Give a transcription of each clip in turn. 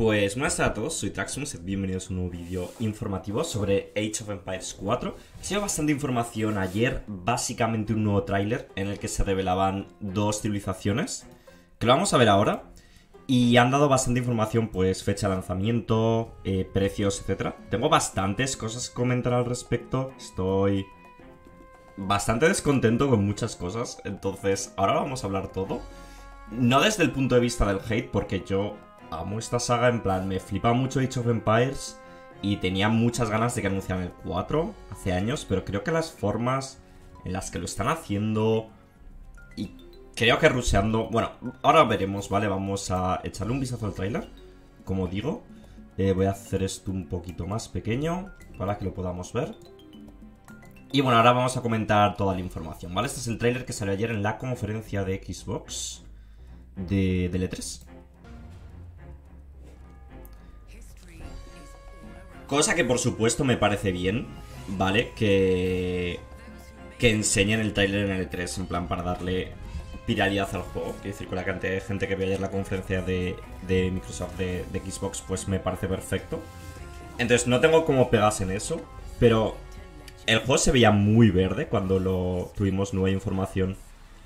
Pues buenas a todos, soy Traxium, bienvenidos a un nuevo vídeo informativo sobre Age of Empires 4. Ha sido bastante información ayer, básicamente un nuevo tráiler en el que se revelaban dos civilizaciones, que lo vamos a ver ahora, y han dado bastante información, pues fecha de lanzamiento, precios, etc. Tengo bastantes cosas que comentar al respecto, estoy bastante descontento con muchas cosas, entonces ahora lo vamos a hablar todo. No desde el punto de vista del hate, porque yo amo esta saga, en plan, me flipa mucho Age of Empires y tenía muchas ganas de que anunciaran el 4 hace años, pero creo que las formas en las que lo están haciendo y creo que ruseando... Bueno, ahora veremos, ¿vale? Vamos a echarle un vistazo al tráiler, como digo. Voy a hacer esto un poquito más pequeño para que lo podamos ver. Y bueno, ahora vamos a comentar toda la información, ¿vale? Este es el tráiler que salió ayer en la conferencia de Xbox del E3. Cosa que por supuesto me parece bien, ¿vale? Que enseñen el tráiler en el E3, en plan para darle viralidad al juego. Quiero decir, con la cantidad de gente que vio ayer la conferencia de Microsoft de Xbox, pues me parece perfecto. Entonces no tengo como pegas en eso, pero el juego se veía muy verde cuando tuvimos nueva información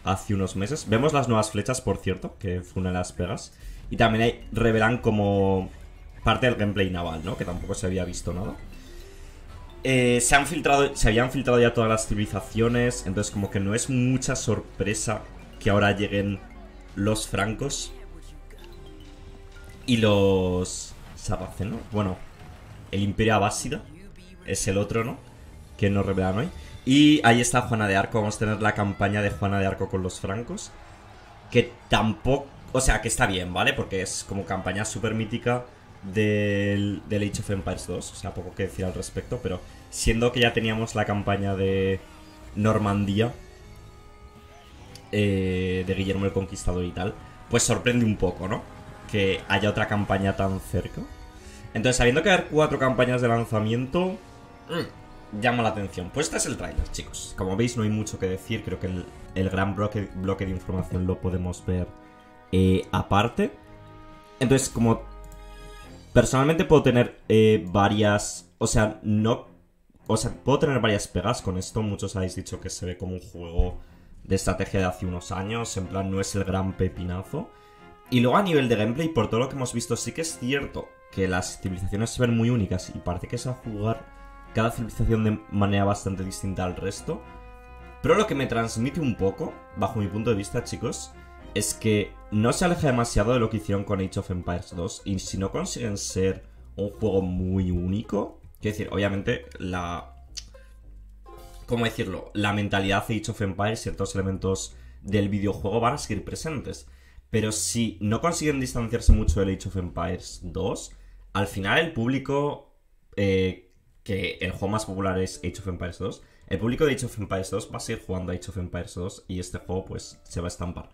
hace unos meses. Vemos las nuevas flechas, por cierto, que fue una de las pegas. Y también ahí revelan como parte del gameplay naval, ¿no? Que tampoco se había visto nada. Se habían filtrado ya todas las civilizaciones, entonces como que no es mucha sorpresa que ahora lleguen los francos y los sarracenos. Bueno, el Imperio Abásida es el otro, ¿no? Que nos revelan hoy. Y ahí está Juana de Arco. Vamos a tener la campaña de Juana de Arco con los francos, que tampoco... O sea, que está bien, ¿vale? Porque es como campaña súper mítica del Age of Empires 2, o sea, poco que decir al respecto, pero siendo que ya teníamos la campaña de Normandía de Guillermo el Conquistador y tal, pues sorprende un poco, ¿no? Que haya otra campaña tan cerca. Entonces, habiendo que haber 4 campañas de lanzamiento, llama la atención. Pues este es el tráiler, chicos. Como veis, no hay mucho que decir, creo que el gran bloque de información lo podemos ver aparte. Entonces, como... Personalmente puedo tener varias... O sea, no... O sea, puedo tener varias pegas con esto. Muchos habéis dicho que se ve como un juego de estrategia de hace unos años. En plan, no es el gran pepinazo. Y luego a nivel de gameplay, por todo lo que hemos visto, sí que es cierto que las civilizaciones se ven muy únicas. Y parece que se va a jugar cada civilización de manera bastante distinta al resto. Pero lo que me transmite un poco, bajo mi punto de vista, chicos, es que no se aleja demasiado de lo que hicieron con Age of Empires 2. Y si no consiguen ser un juego muy único... Quiero decir, obviamente, ¿cómo decirlo? La mentalidad de Age of Empires, ciertos elementos del videojuego van a seguir presentes. Pero si no consiguen distanciarse mucho del Age of Empires 2... Al final el público... que el juego más popular es Age of Empires 2... El público de Age of Empires 2 va a seguir jugando a Age of Empires 2... Y este juego pues se va a estampar.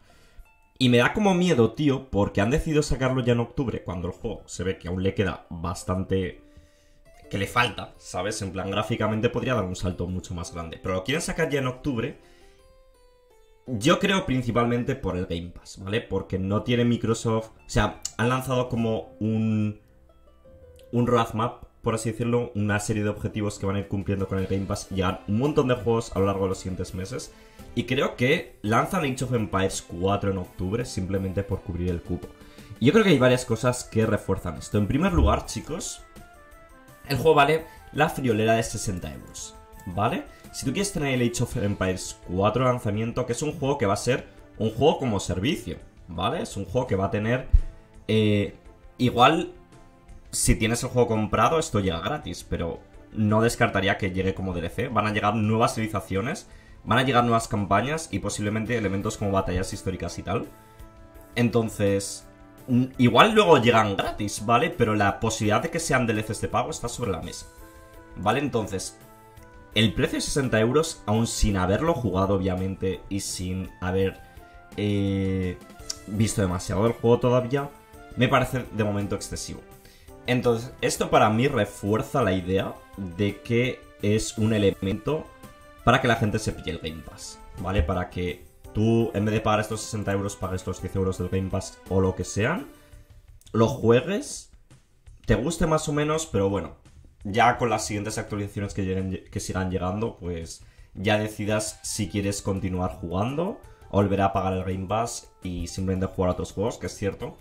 Y me da como miedo, tío, porque han decidido sacarlo ya en octubre, cuando el juego se ve que aún le queda bastante... que le falta, ¿sabes? En plan, gráficamente podría dar un salto mucho más grande. Pero lo quieren sacar ya en octubre, yo creo principalmente por el Game Pass, ¿vale? Porque no tiene Microsoft... O sea, han lanzado como un roadmap, por así decirlo, una serie de objetivos que van a ir cumpliendo con el Game Pass. Llegan un montón de juegos a lo largo de los siguientes meses. Y creo que lanzan Age of Empires 4 en octubre simplemente por cubrir el cupo. Y yo creo que hay varias cosas que refuerzan esto. En primer lugar, chicos, el juego vale la friolera de 60 euros, ¿vale? Si tú quieres tener el Age of Empires 4 lanzamiento, que es un juego que va a ser un juego como servicio, ¿vale? Es un juego que va a tener... igual, si tienes el juego comprado, esto llega gratis, pero no descartaría que llegue como DLC. Van a llegar nuevas civilizaciones... Van a llegar nuevas campañas y posiblemente elementos como batallas históricas y tal. Entonces, igual luego llegan gratis, ¿vale? Pero la posibilidad de que sean DLCs de pago está sobre la mesa, ¿vale? Entonces, el precio de 60 euros, aún sin haberlo jugado, obviamente, y sin haber visto demasiado el juego todavía, me parece de momento excesivo. Entonces, esto para mí refuerza la idea de que es un elemento... para que la gente se pille el Game Pass, ¿vale? Para que tú, en vez de pagar estos 60 euros, pagues los 10 euros del Game Pass o lo que sean, lo juegues te guste más o menos, pero bueno, ya con las siguientes actualizaciones que sigan llegando, pues ya decidas si quieres continuar jugando, volver a pagar el Game Pass y simplemente jugar a otros juegos, que es cierto,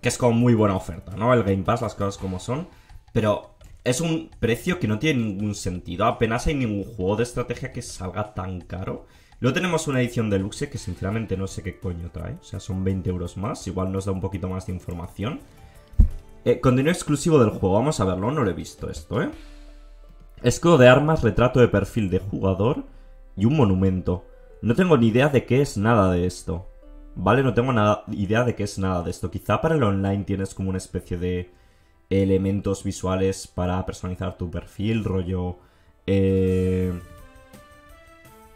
que es como muy buena oferta, ¿no? El Game Pass, las cosas como son, pero es un precio que no tiene ningún sentido, apenas hay ningún juego de estrategia que salga tan caro. Luego tenemos una edición deluxe que sinceramente no sé qué coño trae, o sea, son 20 euros más, igual nos da un poquito más de información. Contenido exclusivo del juego, vamos a verlo, no lo he visto esto, ¿eh? Escudo de armas, retrato de perfil de jugador y un monumento. No tengo ni idea de qué es nada de esto, ¿vale? No tengo idea de qué es nada de esto. Quizá para el online tienes como una especie de elementos visuales para personalizar tu perfil, rollo...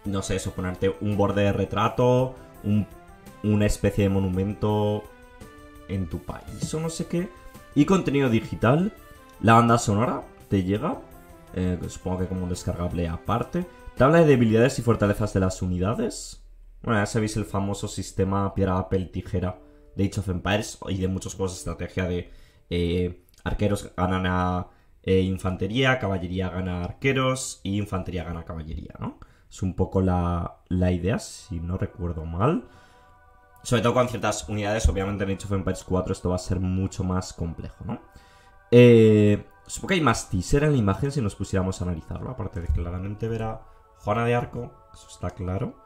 no sé, eso, ponerte un borde de retrato, una especie de monumento en tu país o no sé qué. Y contenido digital, la banda sonora te llega, supongo que como un descargable aparte. Tabla de debilidades y fortalezas de las unidades. Bueno, ya sabéis el famoso sistema piedra, papel, tijera de Age of Empires y de muchos juegos de estrategia de arqueros ganan a infantería, caballería gana a arqueros y infantería gana a caballería, ¿no? Es un poco la idea, si no recuerdo mal. Sobre todo con ciertas unidades, obviamente en Age of Empires 4 esto va a ser mucho más complejo, ¿no? Supongo que hay más teaser en la imagen si nos pusiéramos a analizarlo, aparte de claramente ver a Juana de Arco, eso está claro.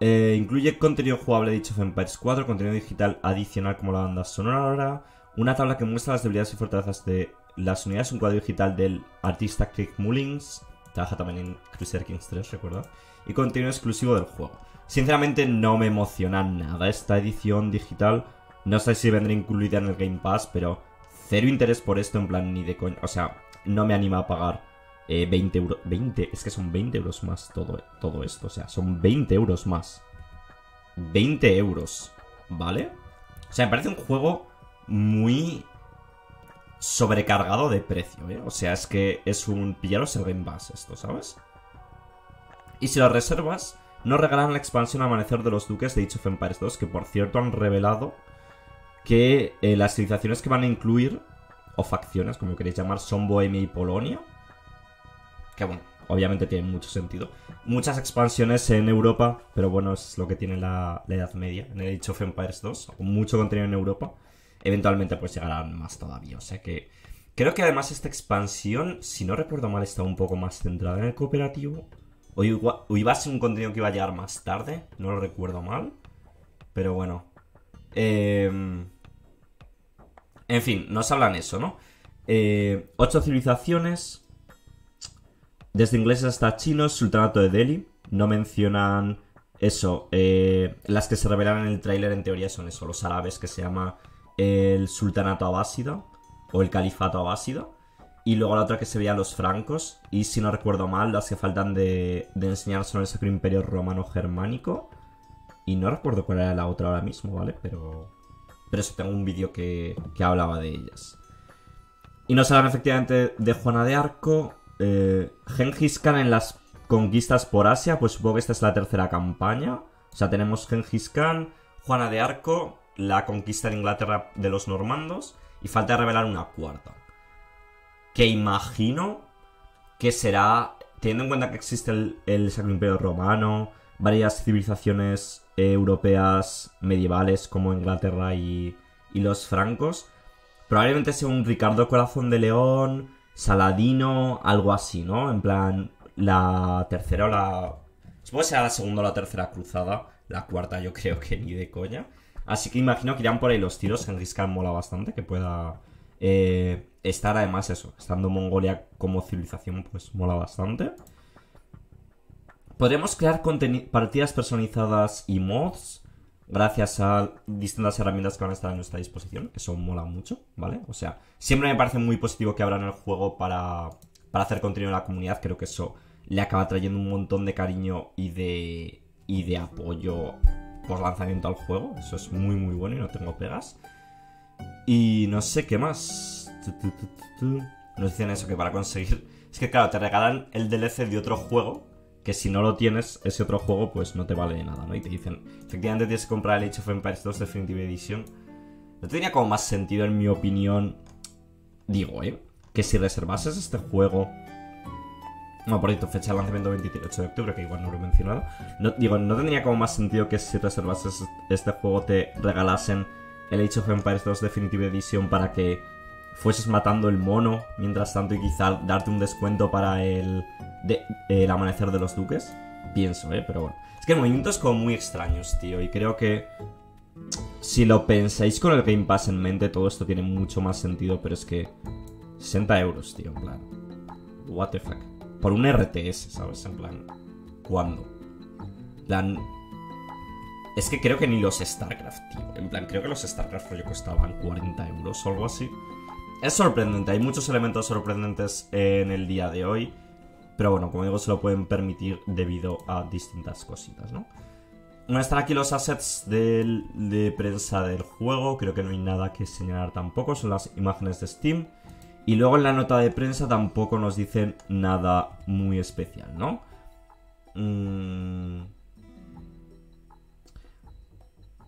Incluye contenido jugable de Age of Empires 4, contenido digital adicional como la banda sonora, una tabla que muestra las debilidades y fortalezas de las unidades, un cuadro digital del artista Kirk Mullins, trabaja también en Crusader Kings 3, recuerda, y contenido exclusivo del juego. Sinceramente no me emociona nada esta edición digital. No sé si vendrá incluida en el Game Pass, pero cero interés por esto, en plan, ni de coño. O sea, no me anima a pagar 20 euros. 20, es que son 20 euros más todo esto. O sea, son 20 euros más. 20 euros, ¿vale? O sea, me parece un juego muy sobrecargado de precio, ¿eh? O sea, es que es un pillaros el Game Pass esto, ¿sabes? Y si lo reservas... nos regalan la expansión Amanecer de los Duques de Age of Empires 2, que por cierto han revelado que las civilizaciones que van a incluir, o facciones, como queréis llamar, son Bohemia y Polonia. Que bueno, obviamente tienen mucho sentido. Muchas expansiones en Europa, pero bueno, es lo que tiene la Edad Media en el Age of Empires 2, con mucho contenido en Europa. Eventualmente pues llegarán más todavía, o sea que... creo que además esta expansión, si no recuerdo mal, está un poco más centrada en el cooperativo. O iba a ser un contenido que iba a llegar más tarde, no lo recuerdo mal. Pero bueno. En fin, nos hablan eso, ¿no? 8 civilizaciones. Desde ingleses hasta chinos, Sultanato de Delhi. No mencionan eso. Las que se revelan en el tráiler en teoría son eso. Los árabes, que se llama el Sultanato Abásida. O el Califato Abásida. Y luego la otra que se veía los francos. Y si no recuerdo mal, las que faltan de enseñar son el Sacro Imperio Romano Germánico. Y no recuerdo cuál era la otra ahora mismo, ¿vale? Pero eso, tengo un vídeo que hablaba de ellas. Y nos hablan efectivamente de Juana de Arco. Gengis Khan en las conquistas por Asia. Pues supongo que esta es la tercera campaña. O sea, tenemos Gengis Khan, Juana de Arco, la conquista de Inglaterra de los normandos. Y falta revelar una cuarta. Que imagino que será, teniendo en cuenta que existe el Sacro Imperio Romano, varias civilizaciones europeas medievales como Inglaterra y los francos, probablemente sea un Ricardo Corazón de León, Saladino, algo así, ¿no? En plan, la tercera o la... supongo que será la segunda o la tercera cruzada, la cuarta yo creo que ni de coña. Así que imagino que irán por ahí los tiros, Gengis Khan mola bastante, que pueda... estar además eso, estando Mongolia como civilización, pues mola bastante. Podremos crear partidas personalizadas y mods gracias a distintas herramientas que van a estar a nuestra disposición, eso mola mucho, ¿vale? O sea, siempre me parece muy positivo que abran el juego para hacer contenido en la comunidad, creo que eso le acaba trayendo un montón de cariño y de apoyo por lanzamiento al juego, eso es muy muy bueno y no tengo pegas. Y no sé qué más. Nos dicen eso, que para conseguir... es que claro, te regalan el DLC de otro juego, que si no lo tienes, ese otro juego, pues no te vale de nada, ¿no? Y te dicen, efectivamente tienes que comprar el Age of Empires 2 Definitive Edition. No tenía como más sentido, en mi opinión, digo, que si reservases este juego... No, por cierto, fecha de lanzamiento 28 de octubre, que igual no lo he mencionado. No, digo, no tendría como más sentido que si reservases este juego te regalasen el Age of Empires 2 Definitive Edition para que fueses matando el mono mientras tanto y quizá darte un descuento para el Amanecer de los Duques. Pienso, pero bueno. Es que el movimiento es como muy extraños, tío, y creo que... Si lo pensáis con el Game Pass en mente, todo esto tiene mucho más sentido, pero es que... 60 euros, tío, en plan... What the fuck. Por un RTS, ¿sabes? En plan... ¿Cuándo? En plan... Es que creo que ni los Starcraft, tío. En plan, creo que los Starcraft yo costaban 40 euros o algo así. Es sorprendente, hay muchos elementos sorprendentes en el día de hoy. Pero bueno, como digo, se lo pueden permitir debido a distintas cositas, ¿no? No están aquí los assets de prensa del juego. Creo que no hay nada que señalar tampoco. Son las imágenes de Steam. Y luego en la nota de prensa tampoco nos dicen nada muy especial, ¿no?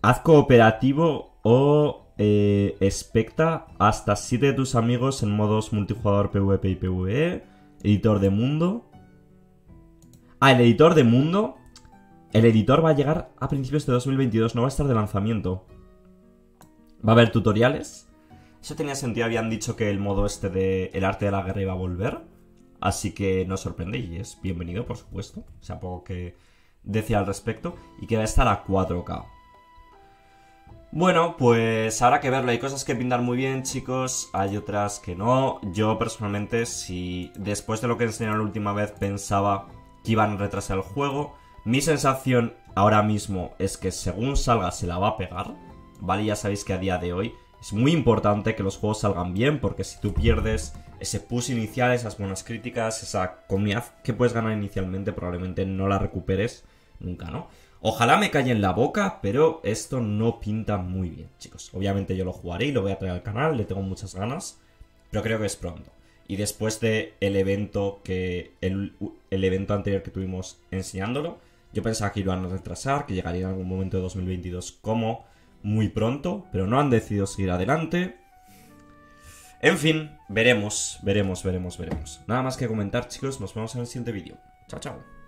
Haz cooperativo o expecta hasta 7 de tus amigos en modos multijugador PvP y PvE. Editor de mundo. Ah, el editor de mundo. El editor va a llegar a principios de 2022. No va a estar de lanzamiento. Va a haber tutoriales. Eso tenía sentido. Habían dicho que el modo este de El arte de la guerra iba a volver. Así que no os sorprendéis. Y es bienvenido, por supuesto. O sea, poco que decir al respecto. Y que va a estar a 4K. Bueno, pues habrá que verlo. Hay cosas que pintan muy bien, chicos. Hay otras que no. Yo, personalmente, si después de lo que enseñaron la última vez pensaba que iban a retrasar el juego... Mi sensación ahora mismo es que según salga se la va a pegar, ¿vale? Ya sabéis que a día de hoy es muy importante que los juegos salgan bien, porque si tú pierdes ese push inicial, esas buenas críticas, esa comunidad que puedes ganar inicialmente, probablemente no la recuperes nunca, ¿no? Ojalá me calle en la boca, pero esto no pinta muy bien, chicos. Obviamente yo lo jugaré y lo voy a traer al canal, le tengo muchas ganas, pero creo que es pronto. Y después de el evento anterior que tuvimos enseñándolo, yo pensaba que iban a retrasar, que llegaría en algún momento de 2022 como muy pronto, pero no han decidido seguir adelante. En fin, veremos. Nada más que comentar, chicos. Nos vemos en el siguiente vídeo. Chao, chao.